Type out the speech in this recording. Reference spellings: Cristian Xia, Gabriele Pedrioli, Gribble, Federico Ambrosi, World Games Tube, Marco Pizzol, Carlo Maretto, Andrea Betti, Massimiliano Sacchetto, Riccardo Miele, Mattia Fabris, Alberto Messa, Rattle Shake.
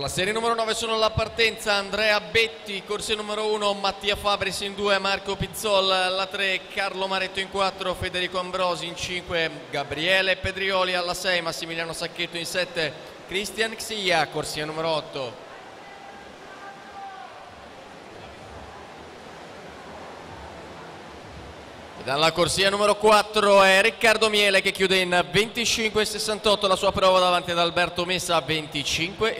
Per la serie numero 9 sono alla partenza Andrea Betti, corsia numero 1 Mattia Fabris in 2, Marco Pizzol, alla 3 Carlo Maretto in 4, Federico Ambrosi in 5, Gabriele Pedrioli alla 6, Massimiliano Sacchetto in 7, Cristian Xia, corsia numero 8. Dalla corsia numero 4 è Riccardo Miele che chiude in 25,68 la sua prova davanti ad Alberto Messa a 25.